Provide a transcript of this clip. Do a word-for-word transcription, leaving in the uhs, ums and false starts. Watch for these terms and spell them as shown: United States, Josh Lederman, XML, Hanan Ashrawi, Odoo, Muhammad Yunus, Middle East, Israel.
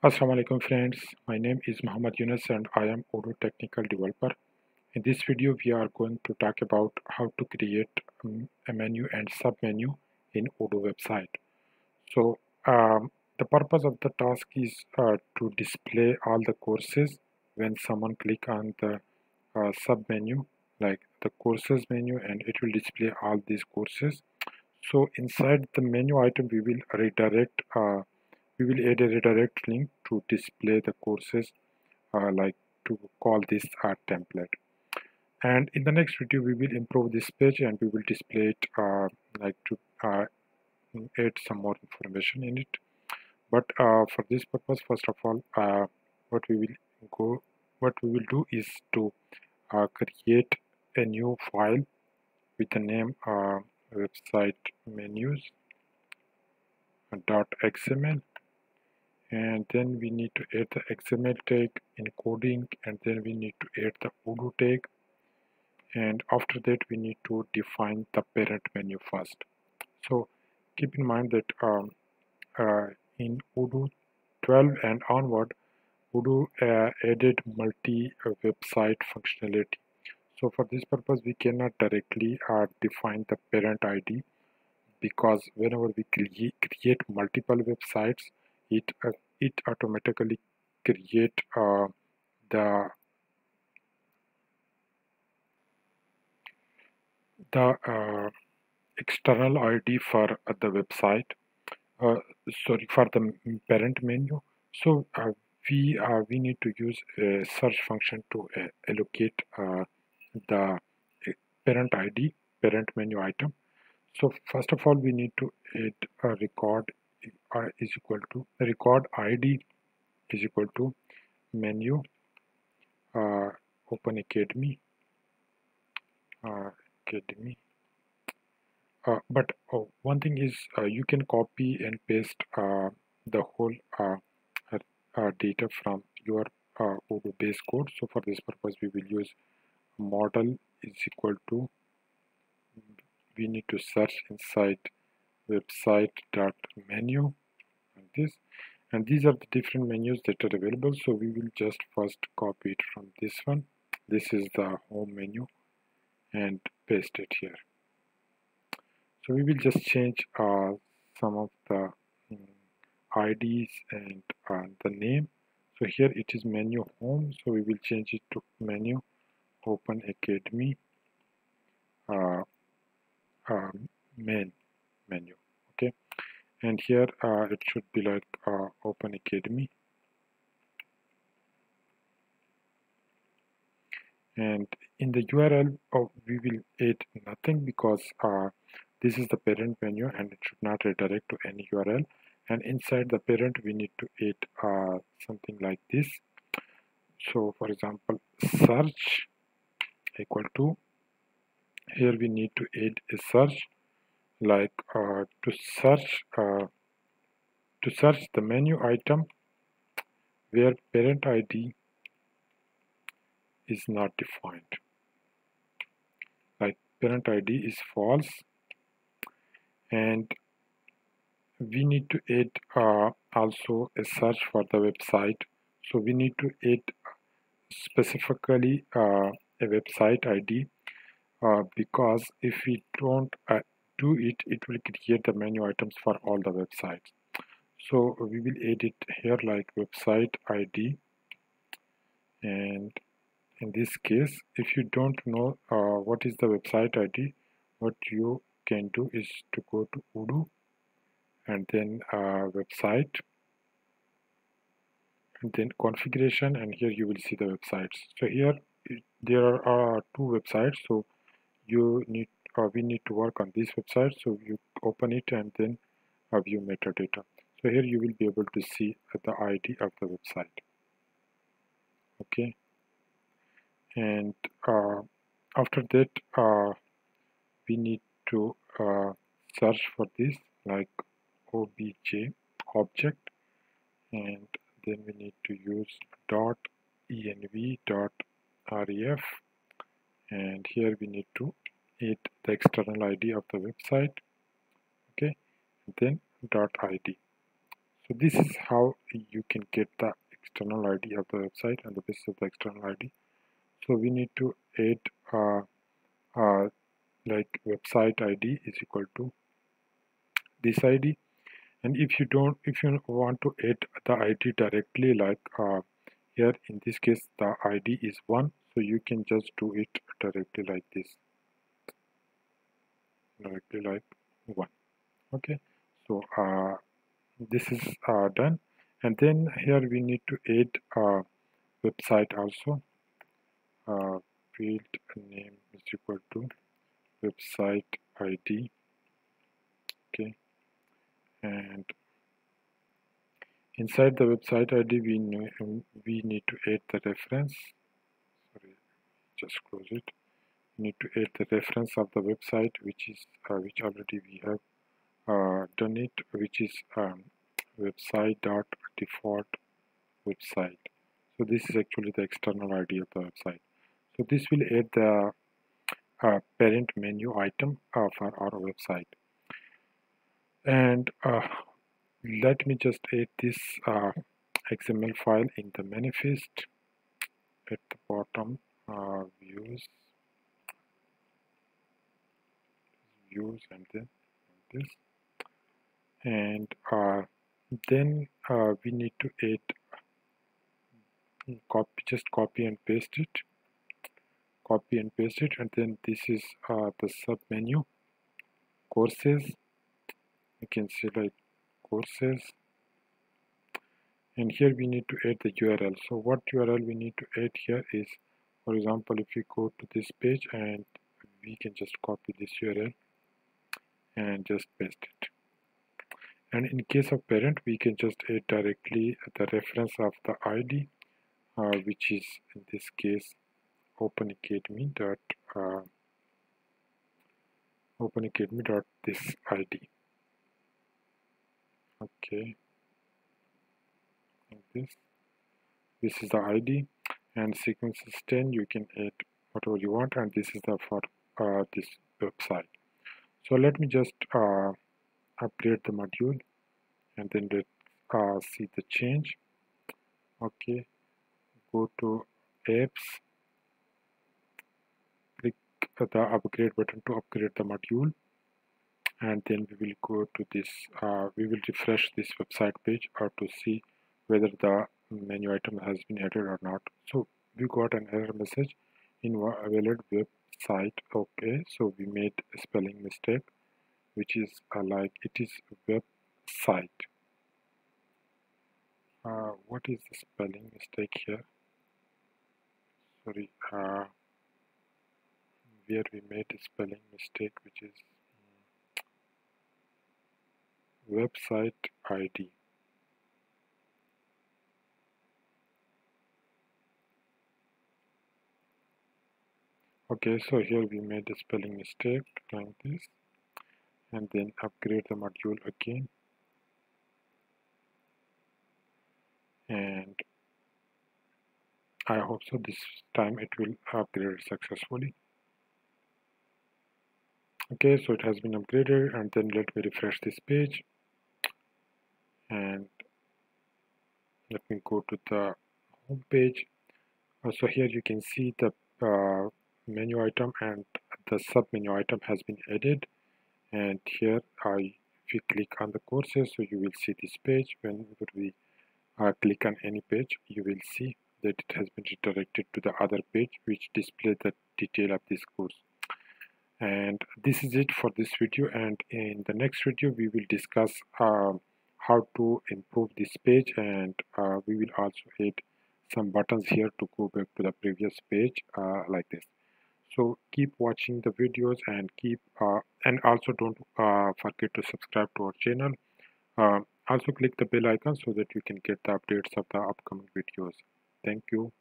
Assalamu alaikum friends, my name is Muhammad Yunus and I am Odoo technical developer. In this video we are going to talk about how to create um, a menu and sub-menu in Odoo website. So um, the purpose of the task is uh, to display all the courses when someone click on the uh, sub-menu, like the courses menu, and it will display all these courses. So inside the menu item we will redirect uh, we will add a redirect link to display the courses, uh, like to call this our template. And in the next video we will improve this page and we will display it, uh, like to uh, add some more information in it. But uh, for this purpose, first of all, uh, what we will go what we will do is to uh, create a new file with the name uh, website menus dot xml, and then we need to add the X M L tag, encoding, and then we need to add the Odoo tag, and after that we need to define the parent menu first. So keep in mind that um, uh, in Odoo twelve and onward, Odoo uh, added multi-website functionality. So for this purpose we cannot directly uh, define the parent I D, because whenever we cre create multiple websites, it uh, it automatically create uh, the the uh, external I D for uh, the website, uh, sorry, for the parent menu. So uh, we uh, we need to use a search function to uh, allocate uh, the parent I D, parent menu item. So first of all we need to add a record Uh, is equal to record I D is equal to menu uh, open academy uh, academy uh, but oh, one thing is uh, you can copy and paste uh, the whole uh, uh, data from your uh, Odoo base code. So for this purpose we will use model is equal to, we need to search inside website dot menu like this, and these are the different menus that are available. So we will just first copy it from this one. This is the home menu, and paste it here. So we will just change uh, some of the um, I Ds and uh, the name. So here it is menu home, so we will change it to menu open academy uh, uh, main menu. Okay, and here uh, it should be like uh, open academy, and in the U R L oh, we will add nothing, because uh, this is the parent menu and it should not redirect to any U R L. And inside the parent we need to add uh, something like this. So for example, search equal to, here we need to add a search, like uh, to search uh, to search the menu item where parent I D is not defined, like parent I D is false, and we need to add uh, also a search for the website. So we need to add specifically uh, a website I D, uh, because if we don't uh, do it, it will create the menu items for all the websites. So we will add it here like website I D, and in this case if you don't know uh, what is the website I D, what you can do is to go to Odoo and then uh, website, and then configuration, and here you will see the websites. So here it, there are two websites, so you need Uh, we need to work on this website. So you open it and then uh, view metadata. So here you will be able to see the I D of the website. Okay, and uh, after that uh, we need to uh, search for this, like obj object, and then we need to use dot env dot ref, and here we need to it the external I D of the website. Okay, and then dot I D. So this is how you can get the external I D of the website, and the basis of the external I D. So we need to add uh, uh, like website I D is equal to this I D. And if you don't, if you want to add the I D directly, like uh, here in this case the I D is one, so you can just do it directly like this, directly like one. Okay, so uh, this is uh, done, and then here we need to add uh, website also. Uh, field name is equal to website I D. Okay, and inside the website I D we need, we need to add the reference. Sorry, just close it. We need to add the reference of the website, which is uh, which already we have uh, done it, which is um, website.default website. So this is actually the external I D of the website. So this will add the uh, parent menu item uh, for our website. And uh, let me just add this uh, X M L file in the manifest at the bottom. Uh, views, views, and then this. And uh, then uh, we need to add copy. Just copy and paste it. Copy and paste it, and then this is uh, the sub menu, courses. You can select courses, and here we need to add the U R L. So what U R L we need to add here is, for example, if we go to this page, and we can just copy this U R L and just paste it. And in case of parent, we can just add directly the reference of the I D, uh, which is in this case openacademy dot uh, openacademy dot this I D. Okay, like this. This is the I D, and sequence is ten. You can add whatever you want, and this is the for uh, this website. So let me just uh, update the module, and then let's uh, see the change. Okay, go to apps, click the upgrade button to upgrade the module. And then we will go to this, uh, we will refresh this website page or to see whether the menu item has been added or not. So we got an error message, invalid website. Okay, so we made a spelling mistake, which is uh, like it is website. Uh, what is the spelling mistake here? Sorry, uh, where we made a spelling mistake, which is website I D. Okay, so here we made a spelling mistake like this, and then upgrade the module again, and I hope so this time it will upgrade successfully. Okay, so it has been upgraded, and then let me refresh this page. And let me go to the home page. So here you can see the uh, menu item and the sub menu item has been added, and here I if you click on the courses, so you will see this page. When we uh, click on any page, you will see that it has been redirected to the other page which displays the detail of this course. And this is it for this video, and in the next video we will discuss uh, how to improve this page, and uh, we will also add some buttons here to go back to the previous page uh, like this. So keep watching the videos, and keep uh, and also don't uh, forget to subscribe to our channel. Uh, also click the bell icon so that you can get the updates of the upcoming videos. Thank you.